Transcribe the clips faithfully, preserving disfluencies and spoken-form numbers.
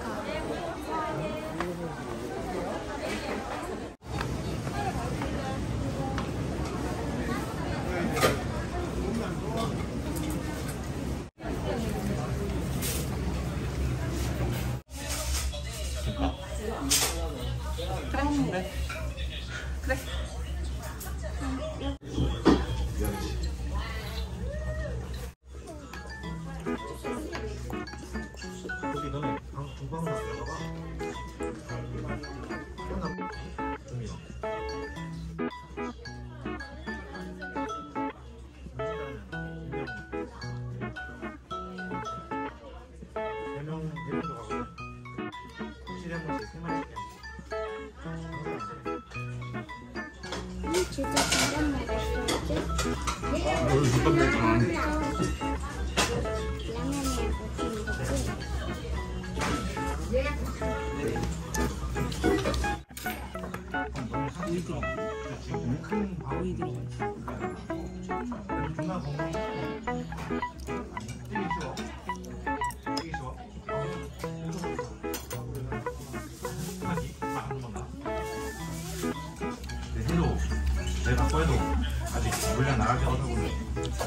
많다. 그래. 그래. 진짜 잘했네. 라면에 큰 바위 들어가지. 내가 꺼해도 아직 물려 나가게 하다 보니 음! 진짜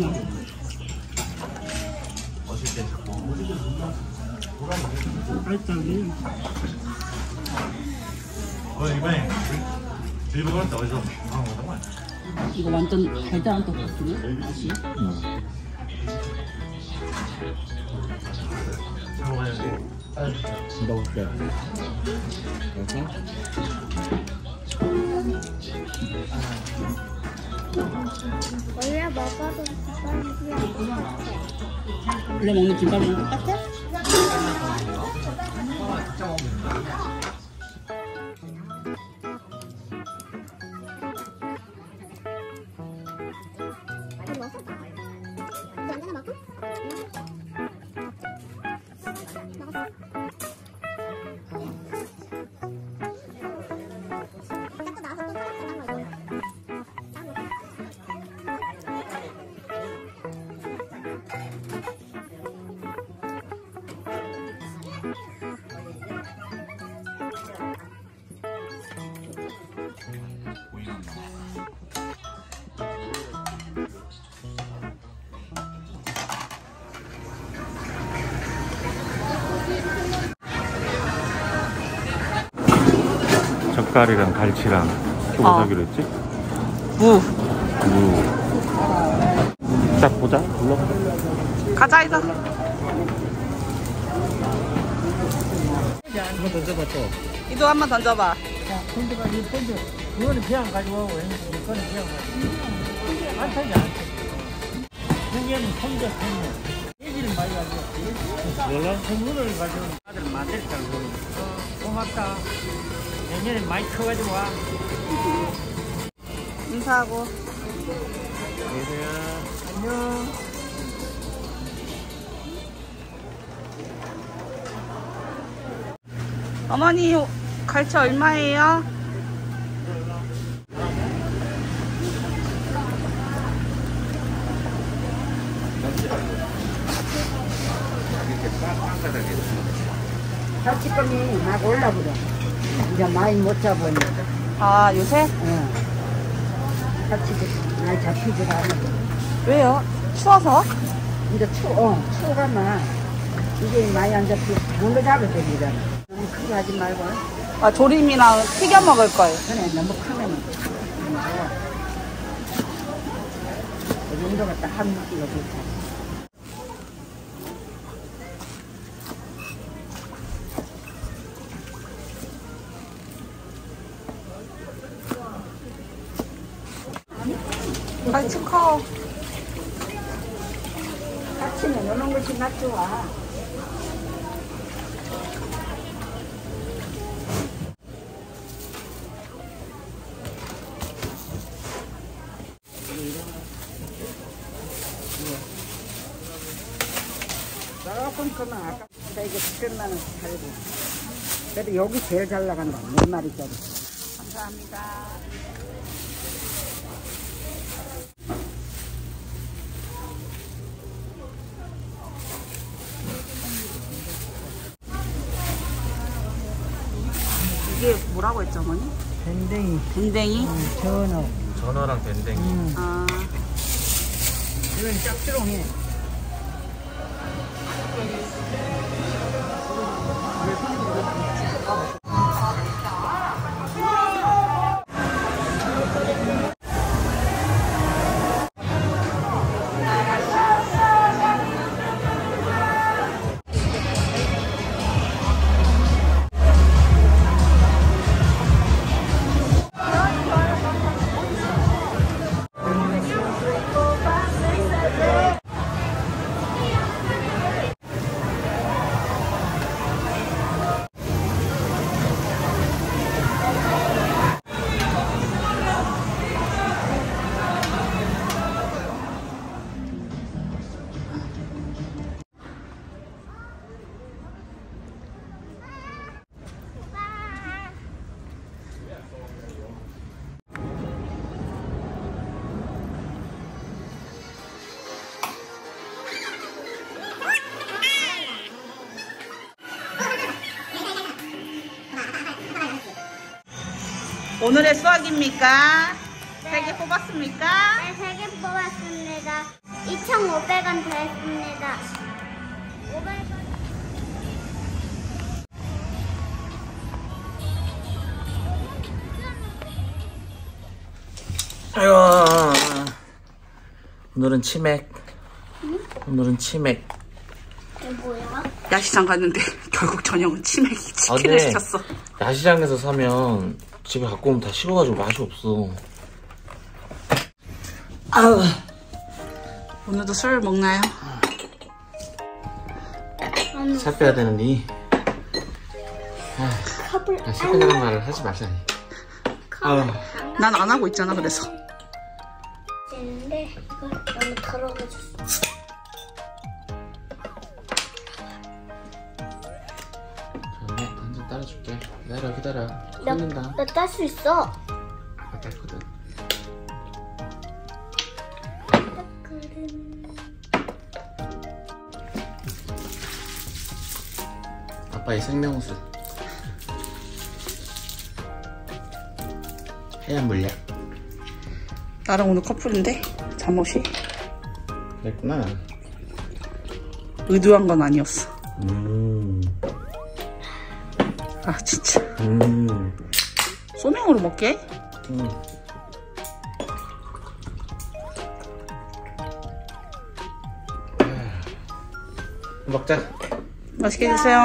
맛있어. 어쩔 때 자꾸 빨딱이 어 이번에 들고 갈 때 어디서 아 정말 이거 완전 달달한 떡볶이네? 맛이? 응. 잘 먹어야지. 먹을게. 그래서? 원래 먹어도 김밥이 같아. 원래 먹는 김밥이 똑같아? 젓갈이랑 갈치랑 또 뭐 사기로 했지? 무! 무! 자 보자 불러 가자 이거 한번 던져봐 또 이도 한번 던져봐 야 던져봐 이거 던져 그거는 그냥 가지고 하고 이거는 그냥 가지고 안 타지 않지 형님은 혼자 타는 얘기를 많이 가지고 몰라? 선물을 가지고 아들 만들까 고맙다 내년에 많이 커가지고 와. 인사하고. 안녕하세요. 안녕. 어머니 갈치 얼마예요? 갈치값이 막 올라버려. 이제 많이 못 잡으니. 아, 요새? 응. 잡히지, 많이 잡히지가 않아. 왜요? 추워서? 이제 추워, 어, 추워가면 이게 많이 안 잡히고, 물로 잡을 때입니다. 너무 크게 하지 말고. 아, 조림이나 튀겨 먹을 거예요. 그래, 너무 크면. 이 정도 갖다 한 묶기가 괜찮아. 갈치 커. 갈치는 이런 것이 나 좋아. 조금 그만 아까 이게 끝나는 살고. 그래도 여기 제일 잘 나간다. 몇 마리짜리. 감사합니다. 이게 뭐라고 했죠, 어머니? 밴댕이. 밴댕이? 음, 전어. 전어랑 밴댕이. 음. 아. 이건 짭조름해. 오늘의 수확입니까? 네. 세 개 뽑았습니까? 네, 세 개 뽑았습니다. 이천오백 원 됐습니다. 오백 원. 아이고. 오늘은 치맥. 응? 오늘은 치맥. 이게 뭐야? 야시장 갔는데 결국 저녁은 치맥이 치킨을 아, 네. 시켰어. 야시장에서 사면 집에 갖고 오면 다 식어가지고 맛이 없어. 아우. 오늘도 술 먹나요? 살 빼야 되는데. 아, 살 빼는 말을 하지 마시니. 난 안 하고 있잖아, 그래서. 근데 이걸 너무 더러워졌어. 따라줄게. 기다려 기다려. 나 나 딸 수 있어. 나 딸거든. 아빠의 생명수. 하얀 물약. 나랑 오늘 커플인데? 잠옷이? 그랬구나. 의도한 건 아니었어. 음. 아 진짜. 음. 소맥으로 먹게. 음. 먹자. 맛있게 드세요.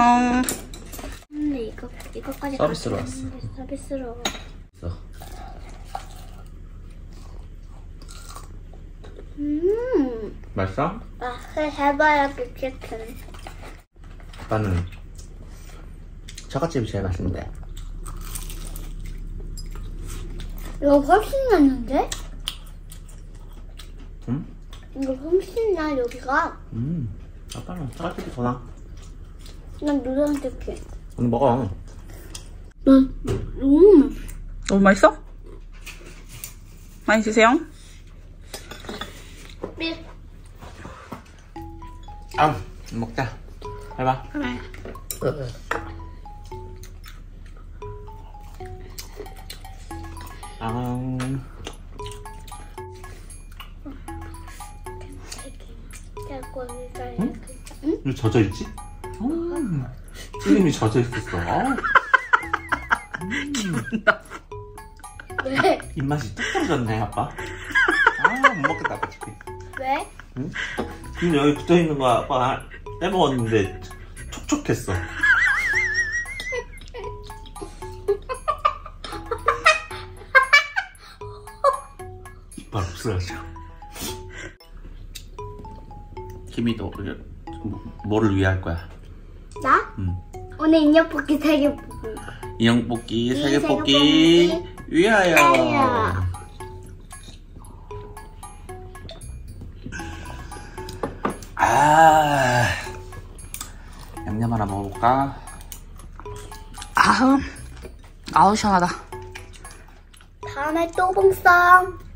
근데 이거 이거까지 서비스로 왔어. 서비스로. 음. 맛있어? 맛을 해봐야지 치킨. 나는. 처갓집이 제일 맛있는데. 이거 훨씬 낫는데? 응? 이거 훨씬 나 여기가. 음, 아빠랑 처갓집이 더 나. 난 누나한테 줄게. 오늘 먹어. 난 너무 맛있어. 너무 맛있어? 많이 드세요. 삐. 아, 먹자. 해봐. 그래. 아우. 응? 응? 왜 젖어있지? 음. 찔림이 젖어있었어. 기분 나빠. 왜? 입맛이 뚝 떨어졌네, 아빠. 아, 못 먹겠다, 아빠 치킨. 왜? 응? 지금 여기 붙어있는 거 아빠 떼먹었는데 촉촉했어. 말 없어야죠. 김이 너 뭐를 위해 할 거야? 나? 응. 오늘 인형 뽑기 세 개 뽑기. 인형 뽑기 세 개 뽑기 위하여. 위하여. 아, 양념 하나 먹어볼까? 아, 아흠, 아우 시원하다. 다음에 또 봉쌈.